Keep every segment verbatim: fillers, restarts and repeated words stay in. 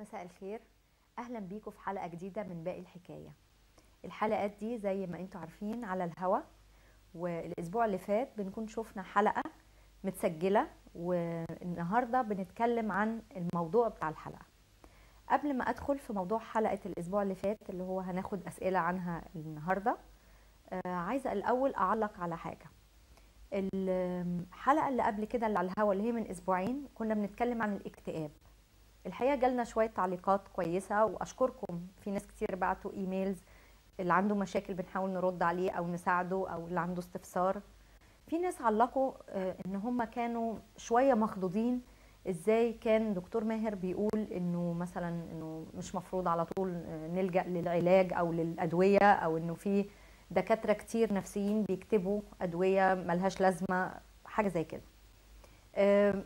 مساء الخير، اهلا بيكم في حلقه جديده من باقي الحكايه. الحلقات دي زي ما انتم عارفين على الهوا، والاسبوع اللي فات بنكون شفنا حلقه متسجله، والنهارده بنتكلم عن الموضوع بتاع الحلقه. قبل ما ادخل في موضوع حلقه الاسبوع اللي فات اللي هو هناخد اسئله عنها النهارده، عايزه الاول اعلق على حاجه. الحلقه اللي قبل كده اللي على الهوا اللي هي من اسبوعين كنا بنتكلم عن الاكتئاب. الحقيقه جالنا شويه تعليقات كويسه واشكركم، في ناس كتير بعتوا ايميلز، اللي عنده مشاكل بنحاول نرد عليه او نساعده، او اللي عنده استفسار. في ناس علقوا ان هم كانوا شويه مخضوضين، ازاي كان دكتور ماهر بيقول انه مثلا انه مش مفروض على طول نلجا للعلاج او للادويه، او انه في دكاتره كتير نفسيين بيكتبوا ادويه ملهاش لازمه، حاجه زي كده.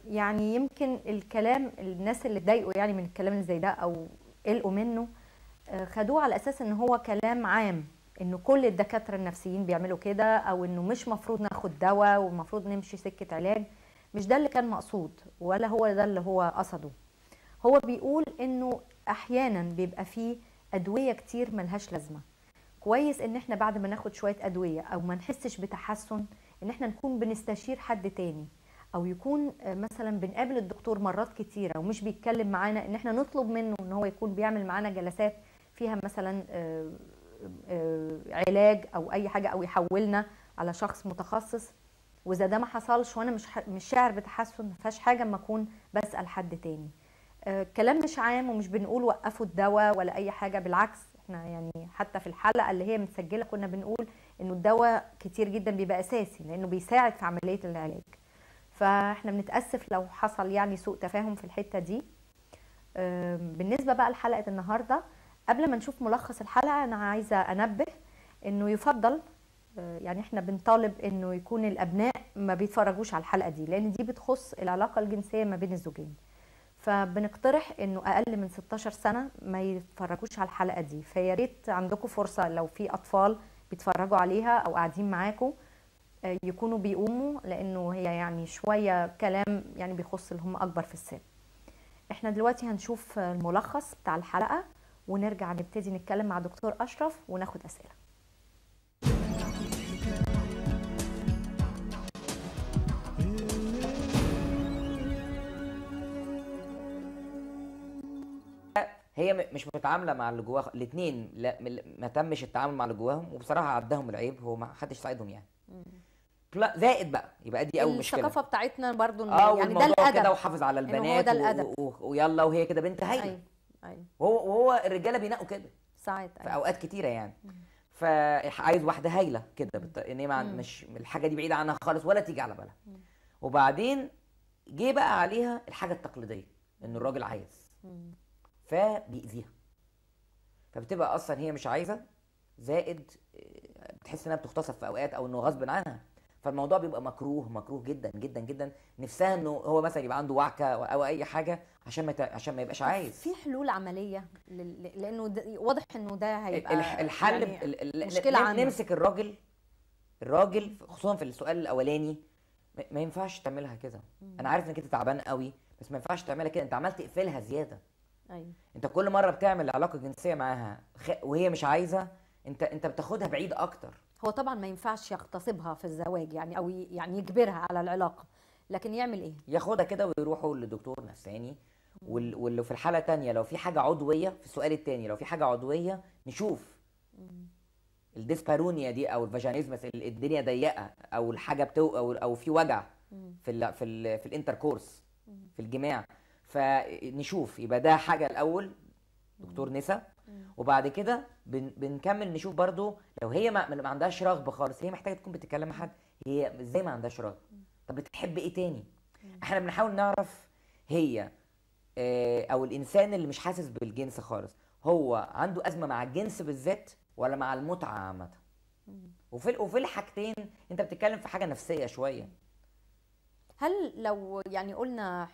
يعني يمكن الكلام الناس اللي اتضايقوا يعني من الكلام اللي زي ده او قلقوا منه خدوه على اساس ان هو كلام عام، انه كل الدكاتره النفسيين بيعملوا كده، او انه مش مفروض ناخد دواء ومفروض نمشي سكه علاج. مش ده اللي كان مقصود، ولا هو ده اللي هو قصده. هو بيقول انه احيانا بيبقى فيه ادويه كتير ملهاش لازمه، كويس ان احنا بعد ما ناخد شويه ادويه او ما نحسش بتحسن ان احنا نكون بنستشير حد تاني، او يكون مثلا بنقابل الدكتور مرات كتيره ومش بيتكلم معانا، ان احنا نطلب منه ان هو يكون بيعمل معانا جلسات فيها مثلا علاج او اي حاجه، او يحولنا على شخص متخصص. واذا ده ما حصلش وانا مش مش شاعر بتحسن، ما فيهاش حاجه اما اكون بسال حد تاني. الكلام مش عام، ومش بنقول وقفوا الدواء ولا اي حاجه، بالعكس احنا يعني حتى في الحلقه اللي هي متسجله كنا بنقول انه الدواء كتير جدا بيبقى اساسي لانه بيساعد في عمليه العلاج. فاحنا بنتاسف لو حصل يعني سوء تفاهم في الحته دي. بالنسبه بقى لحلقه النهارده، قبل ما نشوف ملخص الحلقه انا عايزه انبه انه يفضل، يعني احنا بنطالب انه يكون الابناء ما بيتفرجوش على الحلقه دي لان دي بتخص العلاقه الجنسيه ما بين الزوجين، فبنقترح انه اقل من ستاشر سنه ما يتفرجوش على الحلقه دي. فيا ريت عندكم فرصه لو في اطفال بيتفرجوا عليها او قاعدين معاكم يكونوا بيقوموا، لانه هي يعني شويه كلام يعني بيخص اللي هم اكبر في السن. احنا دلوقتي هنشوف الملخص بتاع الحلقه ونرجع نبتدي نتكلم مع دكتور اشرف وناخد اسئله. هي مش متعامله مع اللي جواها، الاثنين ما تمش التعامل مع اللي جواهم، وبصراحه عداهم العيب، هو ما حدش ساعدهم يعني. زائد بقى يبقى دي اول مشكله الثقافه بتاعتنا برضو، آه يعني ده الادب كده، وحافظ على البنات ويلا وهي كده بنت هايله. أيوة. أيوة. وهو وهو الرجاله بينقوا كده ساعات. أيوة. في اوقات كتيره يعني، فعايز واحده هايله كده بت... ان هي مش الحاجه دي بعيده عنها خالص ولا تيجي على بالها. وبعدين جه بقى عليها الحاجه التقليديه ان الراجل عايز، مم. فبيأذيها، فبتبقى اصلا هي مش عايزه، زائد بتحس انها بتغتصب في اوقات او انه غصب عنها، فالموضوع بيبقى مكروه مكروه جدا جدا جدا. نفسها انه هو مثلا يبقى عنده وعكه او اي حاجه عشان ما عشان ما يبقاش عايز. في حلول عمليه ل... لانه واضح انه ده هيبقى الحل يعني ال... مشكله عنه. نمسك الراجل الراجل خصوصا في السؤال الاولاني، ما ينفعش تعملها كده، انا عارف انك انت تعبان قوي بس ما ينفعش تعملها كده، انت عمال تقفلها زياده. ايوه، انت كل مره بتعمل علاقه جنسيه معاها وهي مش عايزه، انت انت بتاخدها بعيد اكتر. هو طبعا ما ينفعش يغتصبها في الزواج يعني، او يعني يجبرها على العلاقه، لكن يعمل ايه؟ ياخدها كده ويروحوا لدكتور نفساني. واللي في الحاله الثانيه لو في حاجه عضويه، في السؤال الثاني لو في حاجه عضويه نشوف الدسبيرونيا دي او الفاجنزمس، الدنيا ضيقه او الحاجه بتو او او في وجع في ال في ال في الانتركورس في الجماع، فنشوف. يبقى ده حاجه الاول دكتور نسا، وبعد كده بن بنكمل نشوف برضو لو هي ما, ما عندهاش رغبه خالص، هي محتاجه تكون بتتكلم مع حد، هي ازاي ما عندهاش رغبه؟ طب بتحب ايه تاني؟ احنا بنحاول نعرف هي اه او الانسان اللي مش حاسس بالجنس خالص هو عنده ازمه مع الجنس بالذات ولا مع المتعه عامه؟ وفي وفي الحاجتين انت بتتكلم في حاجه نفسيه شويه. هل لو يعني قلنا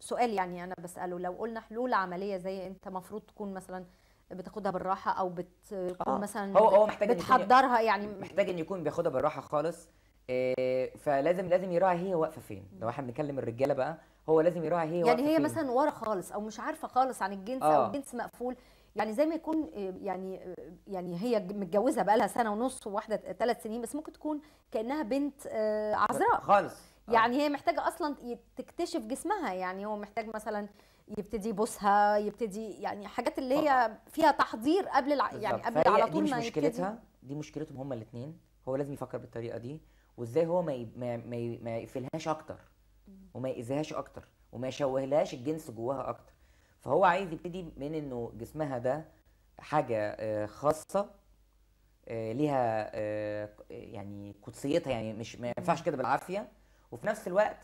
سؤال يعني انا بساله، لو قلنا حلول عمليه زي انت مفروض تكون مثلا بتاخدها بالراحه او بتكون آه. مثلا هو هو محتاج بتحضرها، يعني محتاج ان يكون بياخدها بالراحه خالص. إيه، فلازم لازم يراعي هي واقفه فين. لو احنا بنتكلم الرجاله بقى، هو لازم يراعي هي يعني هي فين. مثلا ورا خالص او مش عارفه خالص عن الجنس آه. او الجنس مقفول، يعني زي ما يكون يعني يعني هي متجوزه بقى لها سنه ونص وواحده ثلاث سنين بس ممكن تكون كانها بنت عذراء خالص آه. يعني هي محتاجه اصلا تكتشف جسمها، يعني هو محتاج مثلا يبتدي يبوسها، يبتدي يعني حاجات اللي هي فيها تحضير قبل الع... يعني قبل على طول. دي مش ما مشكلتها يبتدي. دي مشكلتهم هما الاثنين، هو لازم يفكر بالطريقه دي وازاي هو ما ي... ما ما, ما يقفلهاش اكتر وما يأذيهاش اكتر وما يشوهلهاش الجنس جواها اكتر. فهو عايز يبتدي من انه جسمها ده حاجه خاصه ليها يعني قدسيتها، يعني مش ما ينفعش كده بالعافيه، وفي نفس الوقت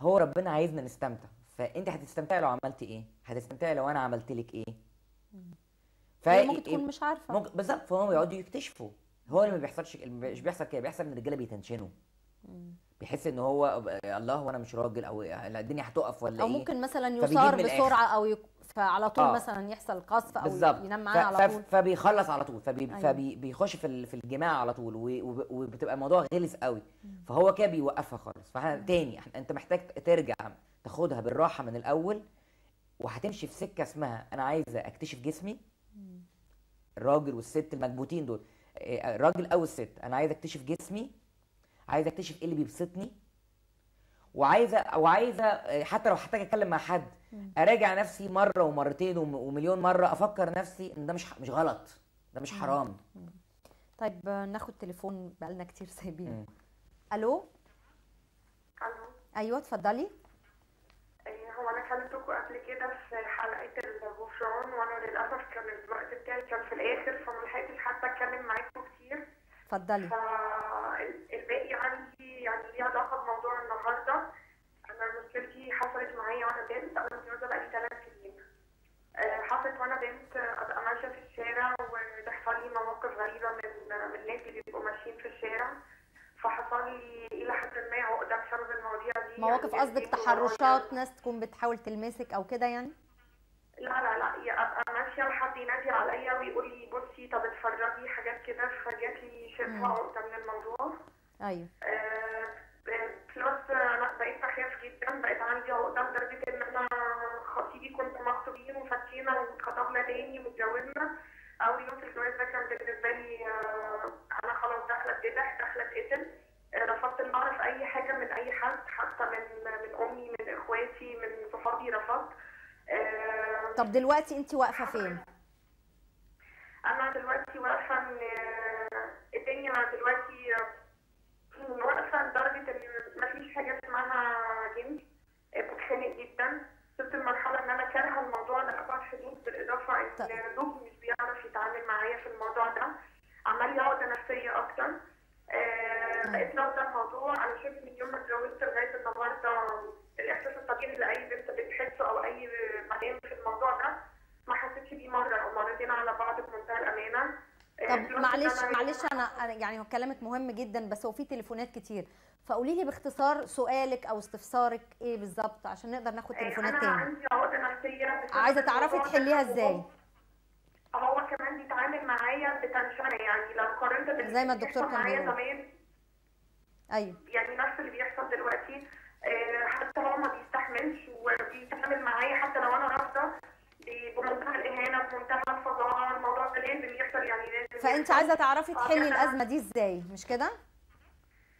هو ربنا عايزنا نستمتع. فانت هتستمتعي لو عملت ايه؟ هتستمتعي لو انا عملت لك ايه؟ فهي ممكن تكون مش عارفه بالظبط. فهم يقعدوا يكتشفوا. هو اللي ما بيحصلش، مش بيحصل كده، بيحصل ان الرجاله بيتنشنوا، بيحس ان هو الله وانا مش راجل او الدنيا هتقف ولا ايه، او ممكن مثلا يصار بسرعه او ي... فعلى طول آه. مثلا يحصل قصف او بالزبط. ينام معاه ف... على طول ف... فبيخلص على طول فبي... أيوة. فبيخش في في الجماع على طول و... و... وبتبقى الموضوع غلس قوي. مم. فهو كده بيوقفها خالص. فاحنا تاني احنا... انت محتاج ترجع تاخدها بالراحه من الاول، وهتمشي في سكه اسمها انا عايزه اكتشف جسمي. مم. الراجل والست المكبوتين دول، الراجل او الست، انا عايزه اكتشف جسمي، عايزه اكتشف ايه اللي بيبسطني، وعايزه وعايزه حتى لو هحتاج اتكلم مع حد اراجع نفسي مره ومرتين ومليون مره، افكر نفسي ان ده مش مش غلط، ده مش حرام. طيب ناخد تليفون بقالنا كتير سايبينه. الو الو ايوه اتفضلي. هو انا كلمتكم قبل كده في حلقه البوفشون، وانا للاسف كان الوقت بتاعي كان في الاخر فما لحقتش حتى اتكلم معاكم كتير. اتفضلي. الباقي عندي يعني ليه علاقه بموضوع النهارده. انا مشكلتي حصلت معايا وانا بنت، انا متجوزه بقالي ثلاث سنين. حصلت وانا بنت ابقى ماشيه في الشارع وتحصل لي مواقف غريبه من من الناس اللي بيبقوا ماشيين في الشارع، فحصل لي الى حد ما عقده بسبب المواضيع دي. مواقف قصدك يعني تحرشات ناس تكون بتحاول تلمسك او كده يعني؟ لا لا لا ابقى ماشيه وحد ينادي عليا ويقول لي بصي طب اتفرجي حاجات كده، فجات لي شبه عقده من الموضوع. ايوه. آه بلس انا بقيت بخاف جدا، بقيت عندي عقده لدرجه ان انا خطيبي كنت مخطوبين وفكينا واتخطبنا تاني واتجوزنا. اول يوم في الجواز ده كان بالنسبه لي آه انا خلاص داخله اتذبح، داخله اتقتل. رفضت ان اعرف اي حاجه من اي حد، حتى من من امي، من اخواتي، من صحابي، رفضت. آه طب دلوقتي انت واقفه فين؟ انا دلوقتي واقفه ان الدنيا دلوقتي واقفه لدرجه ان مفيش حاجه اسمها جنس، بتخنق جدا، وصلت لمرحله ان انا كارهه الموضوع لابعد حدود، بالاضافه ان زوجي مش بيعرف يتعامل معايا في الموضوع ده، عمل لي عقده نفسيه اكتر. آه بقيت رافضه الموضوع. انا شفت من يوم ما اتجوزت لغايه النهارده الاحساس الطبيعي اللي اي بنت بتحسه او اي مدام في الموضوع ده، ما حسيتش بيه مره او مرتين على بعض بمنتهى الامانه. طب معلش معلش انا يعني كلامك مهم جدا، بس هو في تليفونات كتير، فقولي لي باختصار سؤالك او استفسارك ايه بالظبط عشان نقدر ناخد تليفونات تاني. انا عندي عقده نفسيه عايزه تعرفي تحليها ازاي. هو كمان بيتعامل معايا بتنشنه، يعني لو قارنت بال زي ما الدكتور كان بيقول. ايوه يعني نفس اللي بيحصل دلوقتي. حتى هو ما بيستحملش وبيتعامل معايا حتى لو انا رافضه بمنتهى الاهانه، بمنتهى الفظاعه. الموضوع ده لازم يحصل يعني لازم. فانت عايزه تعرفي تحلي الازمه دي ازاي مش كده؟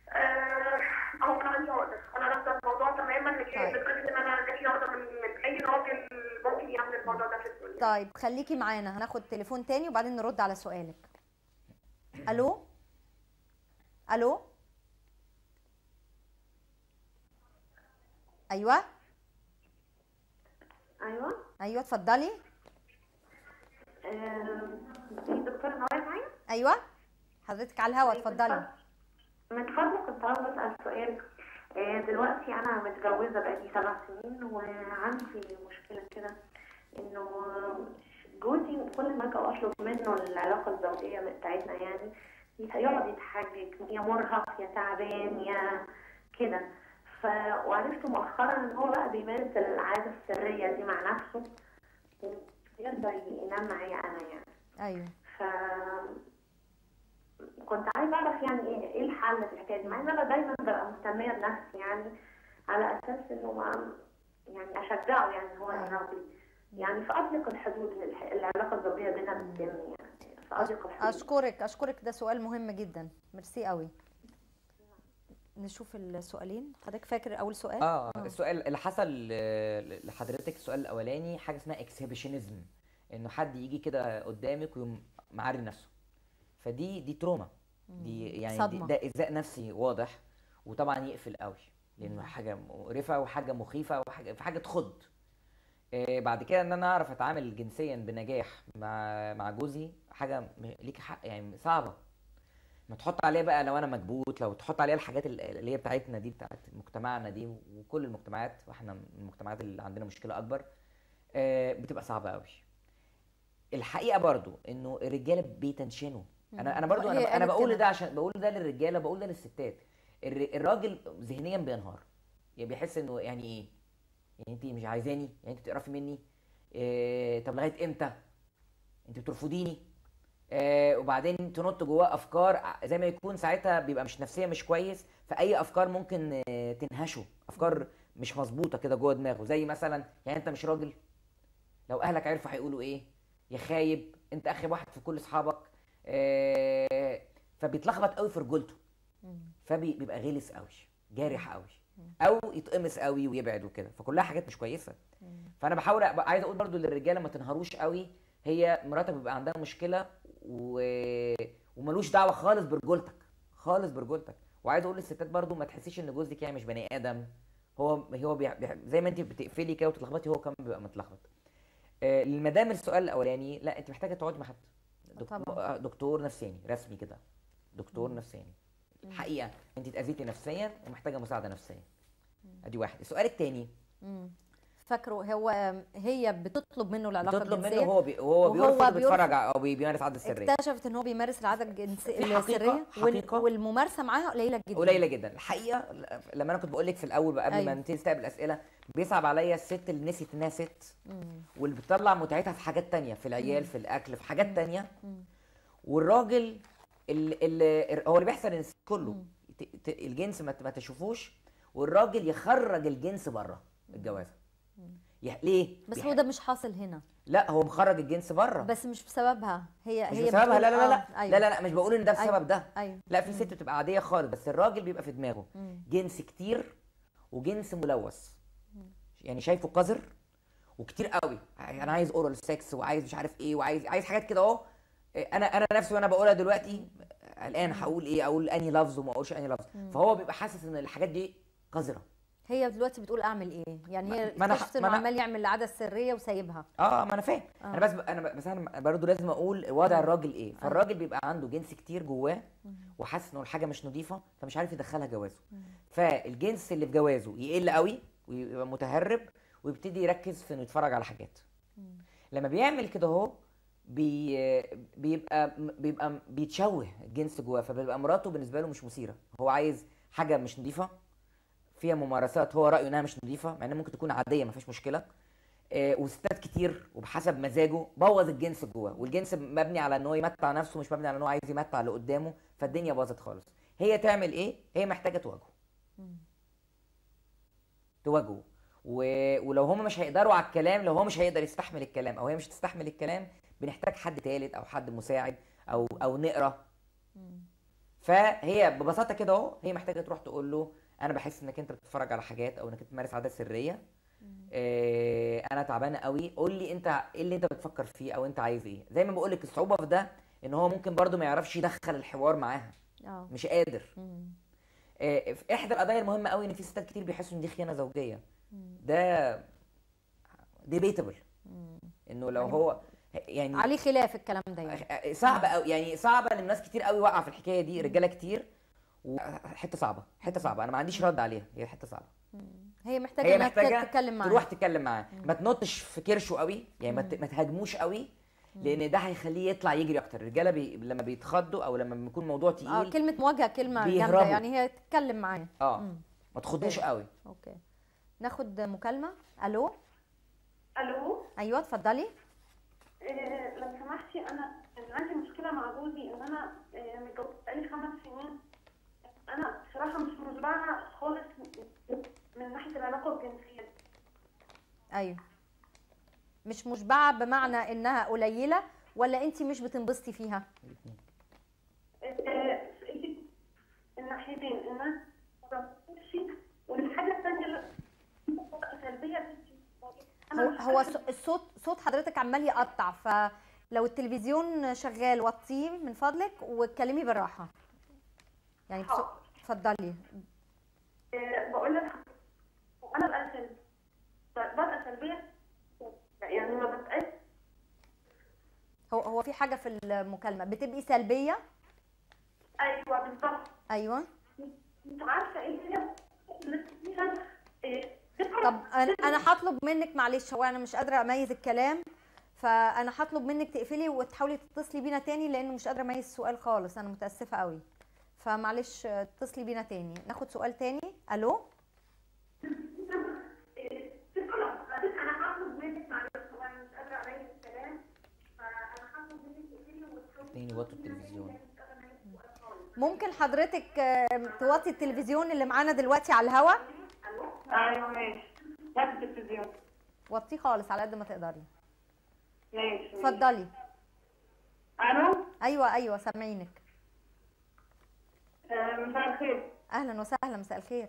ااا هو انا عندي عقده، انا رافضه الموضوع تماما لدرجه ان انا جات لي عقده من من اي راجل ممكن يعمل الموضوع ده في الدنيا. طيب خليكي معانا، هناخد تليفون تاني وبعدين نرد على سؤالك. الو الو ايوه ايوه ايوه اتفضلي. ااا دكتور نوال معايا؟ ايوه حضرتك على الهوا اتفضلي. من فضلك كنت عاوزه اسال سؤال. دلوقتي انا متجوزه بقالي سبع سنين وعندي مشكله كده انه جوزي كل ما اجي اطلب منه العلاقه الزوجيه بتاعتنا يعني يقعد يتحجج، يا مرهق يا تعبان يا كده. ف وعرفت مؤخرا ان هو بقى بيمارس العاده السريه دي مع نفسه ويقدر ينام معايا انا يعني. ايوه. ف كنت عايزه اعرف يعني ايه ايه الحل في الحكايه دي، مع ان انا دايما ببقى مهتميه بنفسي يعني على اساس انه ما يعني اشجعه يعني هو يراضي يعني فاضيق الحدود العلاقه الزوجيه بيننا بالسن يعني فاضيق الحدود. اشكرك اشكرك ده سؤال مهم جدا، ميرسي قوي. نشوف السؤالين، حضرتك فاكر اول سؤال؟ اه, آه. السؤال اللي حصل لحضرتك السؤال الاولاني حاجه اسمها اكسهبيشنزم، انه حد يجي كده قدامك ويقوم معري نفسه، فدي دي تروما، دي يعني صدمة. ده إزاء نفسي واضح، وطبعا يقفل قوي لانه حاجه مقرفه وحاجه مخيفه وحاجه في حاجه تخض. آه بعد كده ان انا اعرف اتعامل جنسيا بنجاح مع مع جوزي حاجه ليك حق يعني صعبه، ما تحط عليها بقى لو انا مكبوت، لو تحط عليها الحاجات اللي هي بتاعتنا دي بتاعت مجتمعنا دي وكل المجتمعات، واحنا من المجتمعات اللي عندنا مشكله اكبر. آه بتبقى صعبه قوي. الحقيقه برضو انه الرجاله بيتنشنوا، انا انا برضو انا انا بقول ده عشان بقول ده للرجاله وبقول ده للستات. الراجل ذهنيا بينهار، يعني بيحس انه يعني ايه؟ يعني انت مش عايزاني؟ يعني انت بتقرفي مني؟ إيه طب لغايه امتى؟ انت بترفضيني؟ إيه وبعدين تنط جواه افكار زي ما يكون ساعتها بيبقى مش نفسيه مش كويس، فاي افكار ممكن تنهشه، افكار مش مظبوطه كده جوه دماغه، زي مثلا يعني انت مش راجل؟ لو اهلك عرفوا هيقولوا ايه؟ يا خايب، انت اخر واحد في كل اصحابك. إيه فبيتلخبط قوي في رجولته، فبيبقى غلس قوي جارح قوي او يتقمص قوي ويبعد وكده، فكلها حاجات مش كويسه. فانا بحاول عايز اقول برضو للرجاله ما تنهروش قوي، هي مراتك بيبقى عندها مشكله و... وملوش دعوه خالص برجولتك خالص برجولتك. وعايز اقول للستات برضو ما تحسيش ان جوزك يعني مش بني ادم، هو هو بيح... بيح... زي ما انت بتقفلي كده وتتلخبطي هو كمان بيبقى متلخبط. آه للمدام السؤال الاولاني، لا انت محتاجه تقعدي مع حد دكتور, دكتور نفساني رسمي كده، دكتور نفساني الحقيقه انت اتاذيتي نفسيا ومحتاجه مساعده نفسيه. ادي واحد. السؤال الثاني فاكره هو هي بتطلب منه العلاقه الجنسيه، بتطلب منه هو بي وهو بيرفض بيتفرج او بيمارس العاده السريه، اكتشفت ان هو بيمارس العاده الجنسيه السريه والممارسه معاها قليله جدا قليله جدا الحقيقه. لما انا كنت بقول لك في الاول بقى قبل أيوه. ما نستقبل الاسئله، بيصعب عليا الست اللي نسيت انها ست واللي بتطلع متعتها في حاجات ثانيه، في العيال مم. في الاكل، في حاجات ثانيه. والراجل اللي اللي هو اللي بيحصل ان الست كله الجنس ما تشوفوش، والراجل يخرج الجنس بره الجوازه. يح... ليه؟ بس هو ده مش حاصل هنا. لا هو مخرج الجنس بره بس مش بسببها هي، مش هي بسببها. لا لا لا لا. أيوه. لا لا لا مش بقول ان ده بسبب أيوه. ده أيوه. لا في ست بتبقى عاديه خالص، بس الراجل بيبقى في دماغه مم. جنس كتير وجنس ملوث، يعني شايفه قذر وكتير قوي، انا عايز اورال سكس وعايز مش عارف ايه وعايز عايز حاجات كده اهو. انا انا نفسي وانا بقولها دلوقتي الان هقول ايه، اقول انهي لفظ وما اقولش انهي لفظ، فهو بيبقى حاسس ان الحاجات دي قذره. هي دلوقتي بتقول اعمل ايه؟ يعني هي اكتشفت انه عمال يعمل العاده السريه وسايبها. اه ما انا فاهم. آه. انا بس انا بس انا برضه لازم اقول وضع الراجل ايه، فالراجل بيبقى عنده جنس كتير جواه وحاسس انه الحاجه مش نظيفه فمش عارف يدخلها جوازه. فالجنس اللي في جوازه يقل قوي ويبقى متهرب ويبتدي يركز في انه يتفرج على حاجات. لما بيعمل كده اهو بي بيبقى بيبقى بيتشوه الجنس جواه، فبيبقى مراته بالنسبه له مش مثيره، هو عايز حاجه مش نظيفه فيها ممارسات هو رايه انها مش نظيفه، مع انها ممكن تكون عاديه ما فيهاش مشكله. آه وستات كتير وبحسب مزاجه بوظ الجنس جواه، والجنس مبني على ان هو يمتع نفسه مش مبني على ان هو عايز يمتع اللي قدامه، فالدنيا باظت خالص. هي تعمل ايه؟ هي محتاجه تواجهه. تواجهه و... ولو هم مش هيقدروا على الكلام، لو هو مش هيقدر يستحمل الكلام او هي مش هتستحمل الكلام، بنحتاج حد ثالث او حد مساعد او او نقرا. فهي ببساطه كده اهو هي محتاجه تروح تقول له انا بحس انك انت بتتفرج على حاجات او انك انت بتمارس عادات سريه. إيه انا تعبانه قوي، قول لي انت ايه اللي انت بتفكر فيه او انت عايز ايه. زي ما بقول لك الصعوبه في ده ان هو ممكن برده ما يعرفش يدخل الحوار معاها، أوه. مش قادر. إيه في احدى القضايا المهمه قوي ان في ستات كتير بيحسوا ان دي خيانه زوجيه، ده ديبيتبل انه لو هو يعني عليه خلاف الكلام ده، يعني صعب قوي، يعني صعبه لان ناس كتير قوي واقعه في الحكايه دي، رجاله كتير. حته صعبه حته صعبه انا ما عنديش رد عليها، هي حته صعبه هي محتاجه هي محتاجه تتكلم معاه، تروح تتكلم معاه، ما تنطش في كرشه قوي، يعني ما, ما تهاجموش قوي لان ده هيخليه يطلع يجري اكتر. الرجاله بي... لما بيتخضوا او لما بيكون الموضوع تقيل اه كلمه مواجهه كلمه جامده، يعني هي تتكلم معاه اه مم. ما تخضوش قوي. اوكي ناخد مكالمه. الو الو ايوه اتفضلي. إيه لو سمحتي انا عندي مشكله مع جوزي، ان انا متجوزه بقالي خمس سنين، انا بصراحه مش متابعه خالص من ناحيه العلاقه الجنسيه، ايوه مش مشبعه بمعنى انها قليله ولا انت مش بتنبسطي فيها؟ الناحيتين ان انا والحاجه الثانيه سلبيه. هو الصوت صوت حضرتك عمال يقطع، فلو التلفزيون شغال وطيه من فضلك واتكلمي بالراحه. يعني اتفضلي. بقول لك انا ببقى سلبيه ببقى سلبيه يعني ما ببقاش. هو هو في حاجه في المكالمه بتبقي سلبيه؟ ايوه بالظبط. ايوه مش عارفه ايه اللي. طب انا هطلب منك معلش، هو انا مش قادره اميز الكلام، فانا هطلب منك تقفلي وتحاولي تتصلي بينا تاني لانه مش قادره اميز السؤال خالص، انا متاسفه قوي. فمعلش اتصلي بينا تاني، ناخد سؤال تاني. الو انا هطلب منك معلش، هو انا مش قادره اميز الكلام، فانا هطلب منك تقفلي وتحاولي توطي التلفزيون. ممكن حضرتك توطي التلفزيون اللي معانا دلوقتي على الهواء؟ ايوه ماشي. وطي التلفزيون، وطيه خالص على قد ما تقدري. ماشي اتفضلي. الو ايوه ايوه سامعينك. مساء الخير. اهلا وسهلا، مساء الخير.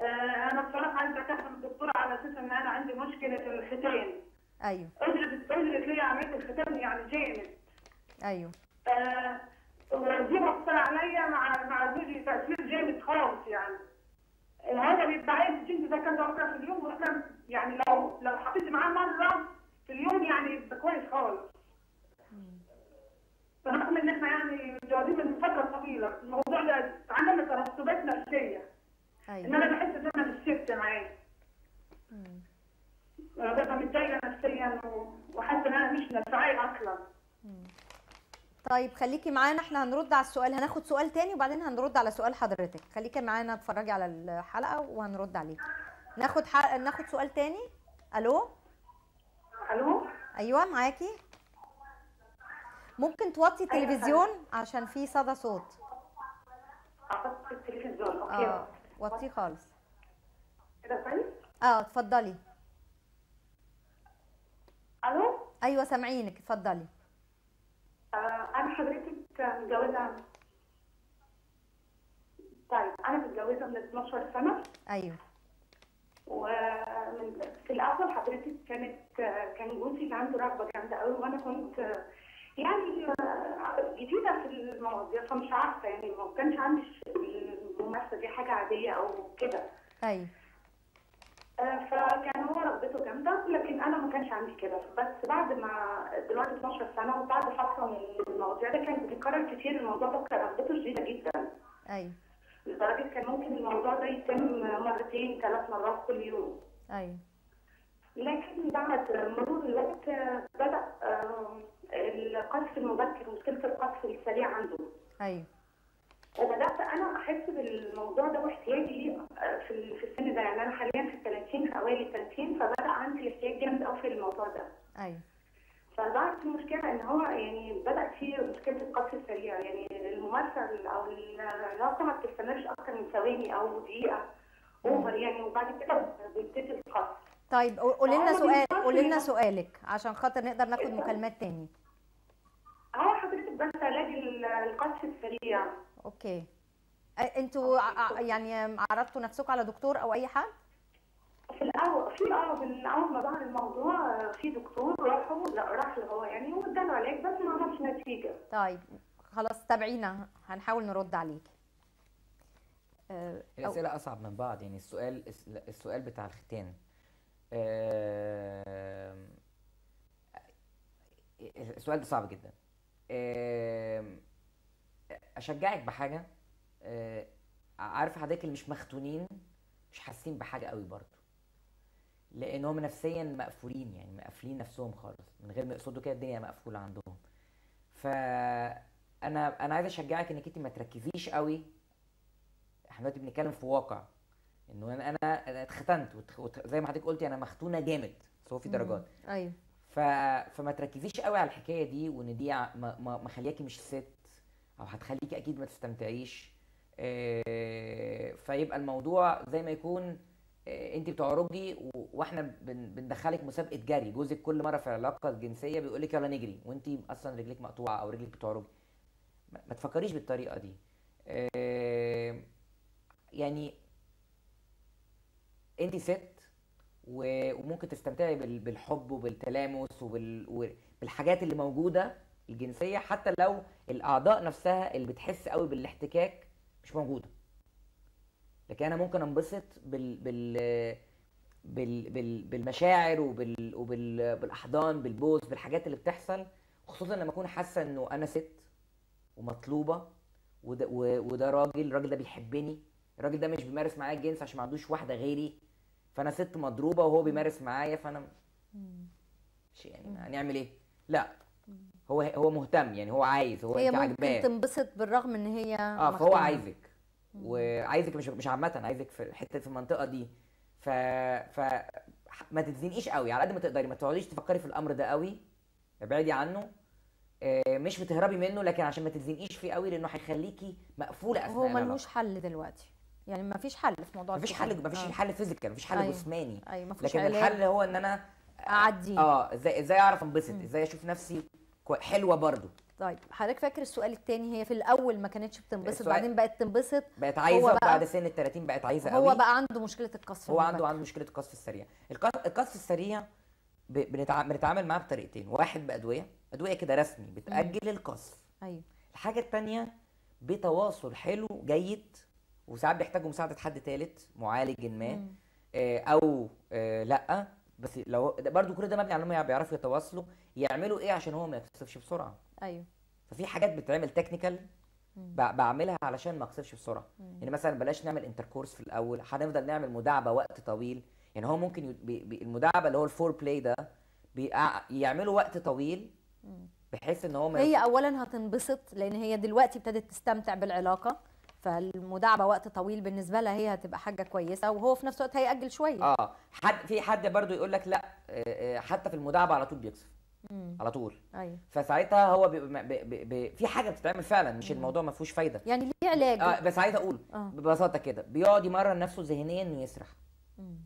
انا بصراحه عايزه اكلم الدكتوره على اساس ان انا عندي مشكله الختان. ايوه اجرت اجرت لي عمليه الختان يعني جانب. ايوه آه ودي مأثره عليا مع مع زوجي تاثير جامد خالص يعني. هذا بيبقى عايز الجنس ده كذا مره في اليوم، واحنا يعني لو لو حطيت معاه مره في اليوم يعني يبقى كويس خالص. رغم ان احنا يعني متجوزين من فتره طويله، الموضوع ده عمل ترسبات نفسيه. أيوة. ان انا بحس ان انا مش شفت معاه. انا ببقى متضايقه نفسيا وحاسه ان انا مش نافعه اصلا. طيب خليكي معانا، احنا هنرد على السؤال، هناخد سؤال تاني وبعدين هنرد على سؤال حضرتك. خليكي معانا اتفرجي على الحلقه وهنرد عليكي. ناخد حق... ناخد سؤال تاني. الو الو ايوه معاكي. ممكن توطي التلفزيون عشان في صدى صوت. اوطي التلفزيون اوكي. اه وطيه خالص كده كويس. اه اتفضلي. الو ايوه سامعينك اتفضلي. أنا حضرتك متجوزة؟ طيب أنا متجوزة من اتناشر سنة. أيوه. ومن في الأول حضرتك كانت كان جوزي عنده رغبة جامدة أوي، وأنا كنت يعني جديدة في المواضيع فمش عارفة يعني ما كانش عندي الممارسة دي حاجة عادية أو كده. أيوه. فكان هو رغبته جامده لكن انا ما كانش عندي كده، بس بعد ما دلوقتي اتناشر سنه وبعد فتره من المواضيع ده كان بيتكرر كتير الموضوع ده، كان رغبته شديده جدا. ايوه. لدرجه كان ممكن الموضوع ده يتم مرتين ثلاث مرات كل يوم. ايوه. لكن بعد مرور الوقت بدا القذف المبكر، مشكله القذف السريع عنده. ايوه. وبدات انا احس بالموضوع ده واحتياجي ليه في في السن ده، يعني انا حاليا في الثلاثين في اوائل الثلاثين، فبدا عندي احتياج جامد قوي في الموضوع ده. ايوه. فبعد المشكله ان هو يعني بدا فيه مشكله القذف السريع، يعني الممارسه او العلاقه ما بتستمرش اكتر من ثواني او دقيقه اوفر يعني، وبعد كده بيبتدي القذف. طيب قولي لنا سؤال، قولي لنا سؤالك عشان خاطر نقدر ناخد مكالمات تاني. هو حضرتك بس علاج القذف السريع. اوكي. انتوا يعني عرضتوا نفسكم على دكتور او اي حد؟ في الاول في اه من اول ما ظهر الموضوع في دكتور راحوا لا راح هو يعني واداله علاج بس ما عملش نتيجه. طيب خلاص تابعينا هنحاول نرد عليكي. أه الاسئله اصعب من بعض يعني. السؤال السؤال بتاع الختان أه السؤال ده صعب جدا. أه اشجعك بحاجه، أه عارف حضرتك اللي مش مختونين مش حاسين بحاجه قوي برضو، لان هم نفسيا مقفولين يعني مقفلين نفسهم خالص من غير ما يقصدوا كده، الدنيا مقفوله عندهم. فانا انا عايز اشجعك انك انت ما تركزيش قوي، احنا دلوقتي بنتكلم في واقع انه انا انا اتختنت وزي ما حضرتك قلتي انا مختونه جامد، بس هو في درجات. ايوه. فما تركزيش قوي على الحكايه دي، وان دي مخلياكي مش ست او هتخليكي اكيد ما تستمتعيش. فيبقى الموضوع زي ما يكون انت بتعرجي واحنا بندخلك مسابقه جري، جوزك كل مره في علاقه جنسيه بيقول لك يلا نجري وانت اصلا رجلك مقطوعه او رجلك بتعرجي، ما تفكريش بالطريقه دي. يعني انت ست وممكن تستمتعي بالحب وبالتلامس وبالحاجات اللي موجوده الجنسيه، حتى لو الاعضاء نفسها اللي بتحس قوي بالاحتكاك مش موجوده، لكن انا ممكن انبسط بال بال بال بالمشاعر وبال وبالاحضان بالبوز بالحاجات اللي بتحصل، خصوصا لما اكون حاسه انه انا ست ومطلوبه وده, وده راجل، الراجل ده بيحبني، الراجل ده مش بيمارس معايا الجنس عشان ما عندوش واحده غيري، فانا ست مضروبه وهو بيمارس معايا، فانا مش يعني هنعمل ايه؟ لا هو هو مهتم، يعني هو عايز، هو انت عاجباه، هي ممكن تنبسط بالرغم ان هي اه مختلفة. فهو عايزك وعايزك مش مش عامه، عايزك في حته في المنطقه دي، ف ف ما تتزنقيش قوي على قد ما تقدري، ما تقعديش تفكري في الامر ده قوي، ابعدي عنه، مش بتهربي منه لكن عشان ما تتزنقيش فيه قوي لانه هيخليكي مقفوله اثناء. هو ملوش حل دلوقتي، يعني ما فيش حل في موضوع، ما فيش حل، ما فيش حل فيزيكال، ما فيش حل جسماني، لكن الحل هو ان انا اعدي اه ازاي ازاي اعرف انبسط، ازاي اشوف نفسي حلوه برضو. طيب حضرتك فاكر السؤال الثاني؟ هي في الاول ما كانتش بتنبسط بعدين بقت تنبسط، بقت عايزه بعد سن ال ثلاثين بقت عايزه قوي، هو بقى عنده مشكله القذف، هو عنده عنده مشكله القذف السريع. القذف السريع بنتعامل معاه بطريقتين، واحد بادويه، ادويه كده رسمي بتاجل القذف. ايوه. الحاجه الثانيه بتواصل حلو جيد، وساعات بيحتاجوا مساعده حد ثالث معالج ما آه او آه لا، بس لو برضو كل ده مبني على انهم بيعرفوا يتواصلوا يعملوا ايه عشان هو ما يقصفش بسرعه. ايوه. ففي حاجات بتتعمل تكنيكال بعملها علشان ما اقصفش بسرعه، مم. يعني مثلا بلاش نعمل انتركورس في الاول، هنفضل نعمل مداعبه وقت طويل، يعني هو ممكن بي بي المداعبه اللي هو الفور بلاي ده يعملوا وقت طويل بحيث ان هو ما هي اولا هتنبسط لان هي دلوقتي ابتدت تستمتع بالعلاقه، فالمداعبه وقت طويل بالنسبه لها هي هتبقى حاجه كويسه، وهو في نفس الوقت هيأجل شويه. اه حد في حد برضو يقول لك لا حتى في المداعبه على طول بيكسف على طول. ايوه. فساعتها هو بي بي بي في حاجه بتتعمل فعلا، مش مم. الموضوع ما فيهوش فايده، يعني ليه علاج. اه بس عايز اقول آه. ببساطه كده بيقعد يمرن نفسه ذهنيا انه يسرح. امم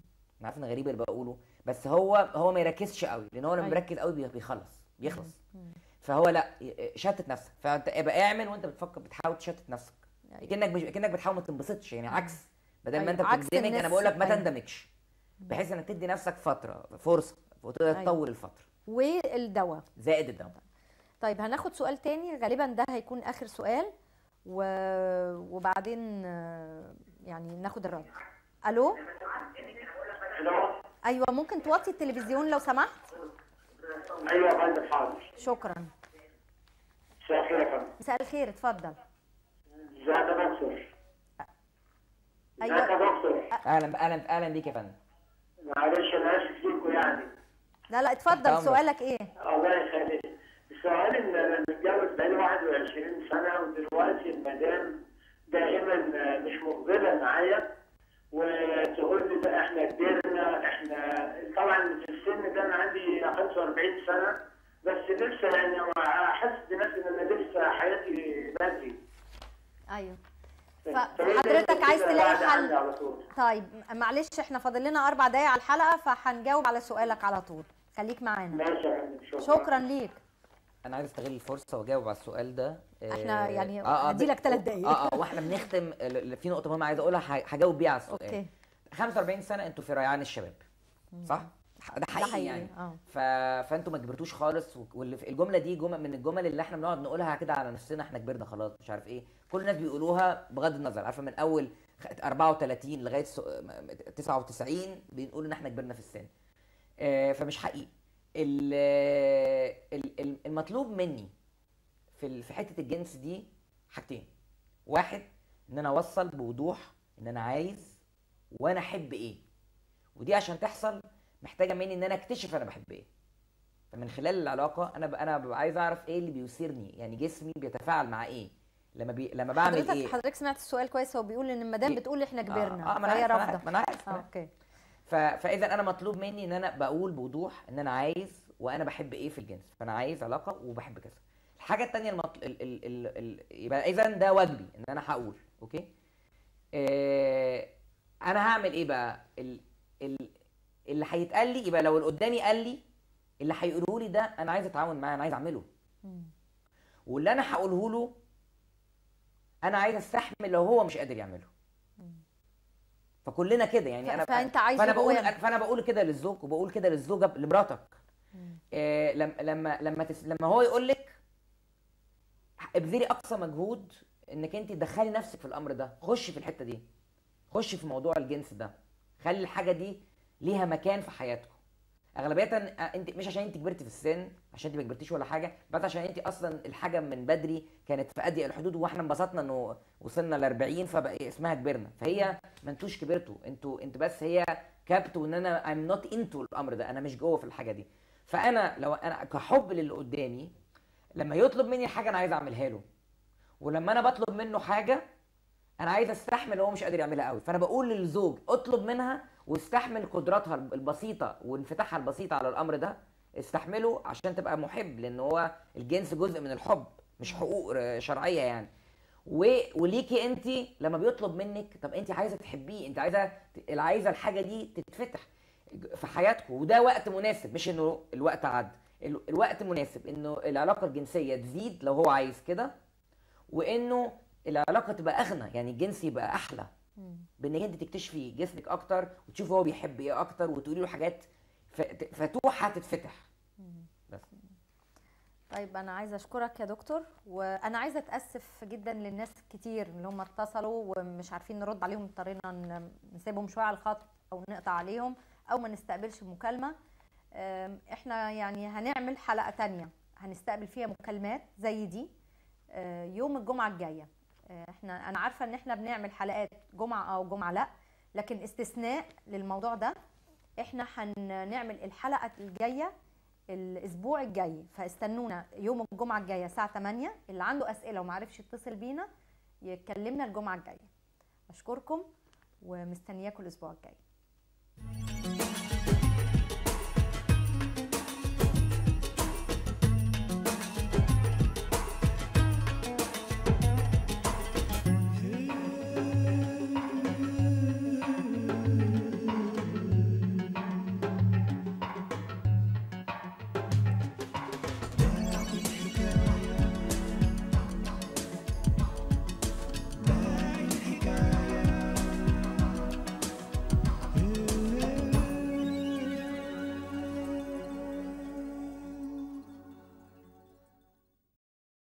انا عارف ان غريب اللي بقوله، بس هو هو ما يركزش قوي لان هو لما بيركز قوي بيخلص بيخلص مم. مم. فهو لا شتت نفسك، فانت ابقى اعمل وانت بتفكر بتحاول تشتت نفسك، كأنك مش كأنك بتحاول ما تنبسطش، يعني عكس بدل ما انت بتندمج انا بقول لك ما تندمجش، بحيث انك تدي نفسك فتره فرصه وتقدر تطول الفتره والدواء زائد الدواء. طيب هناخد سؤال تاني، غالبا ده هيكون اخر سؤال و... وبعدين يعني ناخد الرد. الو ايوه، ممكن توطي التلفزيون لو سمحت؟ ايوه يا فندم حاضر، شكرا. مساء الخير يا فندم. مساء الخير، اتفضل. ازيك يا دكتور؟ ازيك يا دكتور؟ اهلا اهلا اهلا بيك يا فندم. معلش انا اسف ليكوا يعني. لا لا اتفضل، أتعمل. سؤالك ايه؟ الله يخليك. السؤال ان انا متجوز بقالي واحد وعشرين سنة ودلوقتي المدام دائما مش مقبله معايا وتقول لي بقى احنا كبرنا، احنا طبعا في السن ده انا عندي خمسة وأربعين سنة بس لسه يعني احس بنفسي ان انا لسه حياتي بدري. ايوه. فحضرتك عايز تلاقي حل. طيب معلش احنا فاضل لنا اربع دقايق على الحلقه، فهنجاوب على سؤالك على طول، خليك معانا. ماشي يا فندم، شكرا. شكرا ليك. انا عايز استغل الفرصه واجاوب على السؤال ده. احنا يعني هديلك ثلاث دقايق. اه اه واحنا بنختم في نقطه مهمه عايز اقولها، هجاوب بيها على السؤال. اوكي. خمسة وأربعين سنة انتوا في ريعان الشباب صح؟ ده حقيقي يعني. اه ف... فانتوا ما كبرتوش خالص، والجمله دي جمل من الجمل اللي احنا بنقعد نقولها كده على نفسنا احنا كبرنا خلاص مش عارف ايه، كل الناس بيقولوها بغض النظر، عارفه من اول أربعة وثلاثين لغايه تسعة وتسعين بنقول ان احنا كبرنا في السن. آه فمش حقيقي. ال... ال... المطلوب مني في في حته الجنس دي حاجتين، واحد ان انا اوصل بوضوح ان انا عايز وانا احب ايه، ودي عشان تحصل محتاجه مني ان انا اكتشف انا بحب ايه. فمن خلال العلاقه انا انا ببقى عايز اعرف ايه اللي بيثيرني، يعني جسمي بيتفاعل مع ايه لما بي... لما بعمل حضرتك ايه. حضرتك سمعت السؤال كويس، هو بيقول ان المدام بتقول احنا كبرنا. اه, آه ما انا عارف ما انا عارف. اوكي. ف... فاذا انا مطلوب مني ان انا بقول بوضوح ان انا عايز وانا بحب ايه في الجنس، فانا عايز علاقه وبحب كذا. الحاجه الثانيه المطل... ال... ال... ال... ال... يبقى اذا ده واجبي ان انا هقول اوكي. آه... انا هعمل ايه بقى؟ ال... ال... اللي هيتقال لي، يبقى لو اللي قدامي قال لي اللي هيقوله لي ده انا عايز اتعاون معاه، انا عايز اعمله. مم. واللي انا هقوله له انا عايز استحمل لو هو مش قادر يعمله. مم. فكلنا كده يعني. انا فانت عايز، فانا بقول فانا بقول كده للزوج وبقول كده للزوجه لمراتك. إيه لما لما تس... لما هو يقول لك ابذلي اقصى مجهود انك انت تدخلي نفسك في الامر ده، خشي في الحته دي، خشي في موضوع الجنس ده، خلي الحاجه دي ليها مكان في حياتكم. اغلبيه انت مش عشان انت كبرتي في السن، عشان انت ما كبرتيش ولا حاجه، بس عشان انت اصلا الحاجه من بدري كانت في اضيق الحدود، واحنا انبسطنا انه وصلنا ل أربعين فبقى اسمها كبرنا. فهي ما انتوش كبرتوا، انتوا انتوا بس هي كابتوا ان انا ام نوت انتو الامر ده، انا مش جوه في الحاجه دي. فانا لو انا كحب للي قدامي لما يطلب مني حاجه انا عايز اعملها له، ولما انا بطلب منه حاجه انا عايز استحمل هو مش قادر يعملها قوي. فانا بقول للزوج اطلب منها واستحمل قدراتها البسيطه وانفتاحها البسيط على الامر ده، استحمله عشان تبقى محب، لان هو الجنس جزء من الحب مش حقوق شرعيه يعني. وليكي انت لما بيطلب منك، طب انت عايزه تحبيه، انت عايزه عايزه الحاجه دي تتفتح في حياتكم، وده وقت مناسب، مش انه الوقت عدى، الوقت مناسب انه العلاقه الجنسيه تزيد لو هو عايز كده، وانه العلاقه تبقى اغنى يعني، الجنس يبقى احلى، بانك انت تكتشفي جسمك اكتر وتشوفي هو بيحب ايه اكتر وتقولي له حاجات فتوحه تتفتح. بس طيب انا عايزه اشكرك يا دكتور، وانا عايزه اتاسف جدا للناس كتير اللي هم اتصلوا ومش عارفين نرد عليهم، اضطرينا نسيبهم شويه على الخط او نقطع عليهم او ما نستقبلش مكالمه. احنا يعني هنعمل حلقه ثانيه هنستقبل فيها مكالمات زي دي يوم الجمعه الجايه. احنا انا عارفه ان احنا بنعمل حلقات جمعه او جمعه لا، لكن استثناء للموضوع ده احنا هنعمل الحلقه الجايه الاسبوع الجاي، فاستنونا يوم الجمعه الجايه الساعه ثمانية. اللي عنده اسئله وما عرفش يتصل بينا يكلمنا الجمعه الجايه. اشكركم ومستنياكم الاسبوع الجاي.